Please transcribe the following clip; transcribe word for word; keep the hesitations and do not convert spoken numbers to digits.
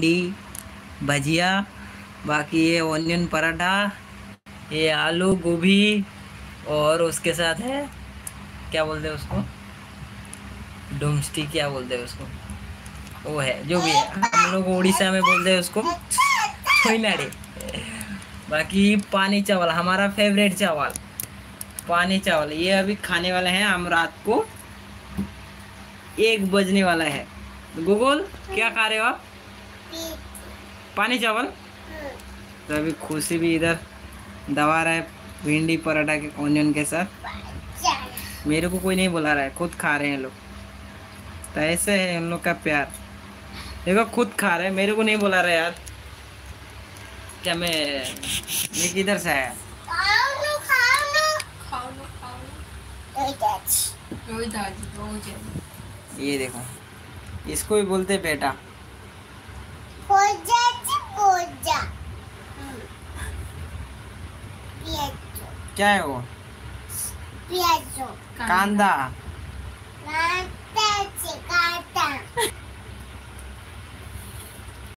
ली भजिया, बाकी ये ऑनियन पराठा, ये आलू गोभी और उसके साथ है क्या बोलते हैं उसको, डोमस्टी क्या बोलते हैं उसको, वो है जो भी है, हम लोग उड़ीसा में बोलते हैं उसको छोइनाड़े। बाकी पानी चावल, हमारा फेवरेट चावल पानी चावल, ये अभी खाने वाले हैं हम, रात को एक बजने वाला है। गोगोल क्या खा रहे हो आप? पानी चावल। तो अभी खुशी भी इधर दबा रहा है भिंडी पराठा के ऑनियन के साथ, मेरे को कोई नहीं बुला रहा है, खुद खा रहे हैं लोग। तो ऐसे है उन लोग का प्यार, देखो खुद खा रहे हैं, मेरे को नहीं बुला रहा है यार। क्या मैं ये किधर से आया? ये देखो, इसको भी बोलते बेटा, क्या है वो, कांदा।